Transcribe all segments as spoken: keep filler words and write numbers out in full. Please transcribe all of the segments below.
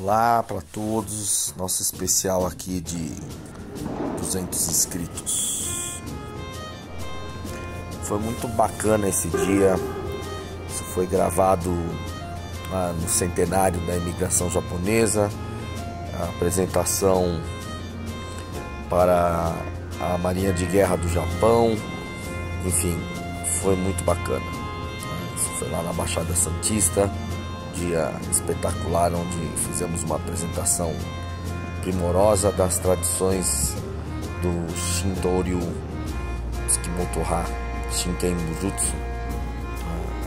Olá para todos, nosso especial aqui de duzentos inscritos. Foi muito bacana esse dia. Isso foi gravado ah, no Centenário da Imigração Japonesa, a apresentação para a Marinha de Guerra do Japão. Enfim, foi muito bacana. Isso foi lá na Baixada Santista, dia espetacular, onde fizemos uma apresentação primorosa das tradições do Shintoryu Tsukimoto Ha Shinken Jutsu,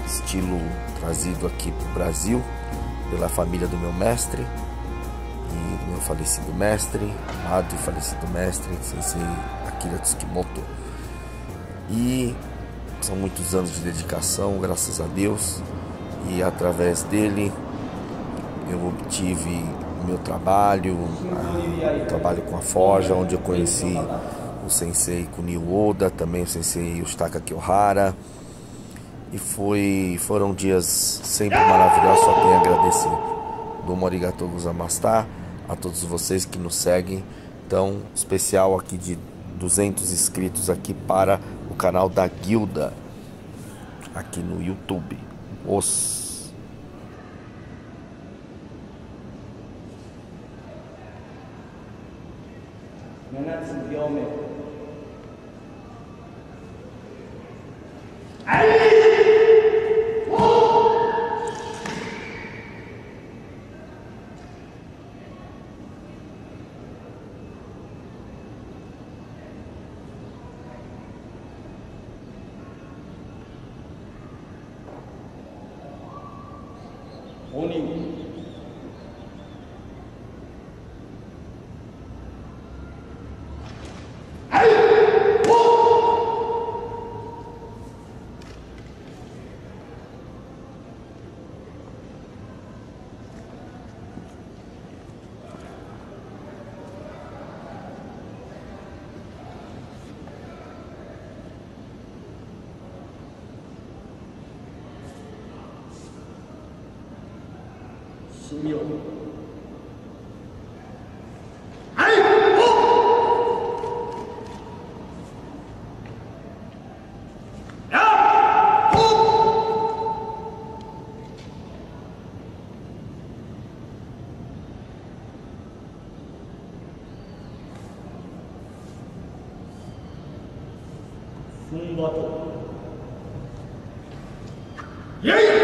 estilo trazido aqui para o Brasil pela família do meu mestre e do meu falecido mestre, amado e falecido mestre Sensei Akira Tsukimoto. E são muitos anos de dedicação, graças a Deus. E através dele eu obtive meu trabalho, o trabalho com a forja, onde eu conheci o sensei Kunio Oda, também o sensei Yoshitaka Kiyohara. E foi, foram dias sempre maravilhosos, só tenho a agradecer. Domo arigatou gozaimashita a todos vocês que nos seguem. Então, especial aqui de duzentos inscritos aqui para o canal da Guilda, aqui no YouTube. Os Oni meu ai ah um boto e aí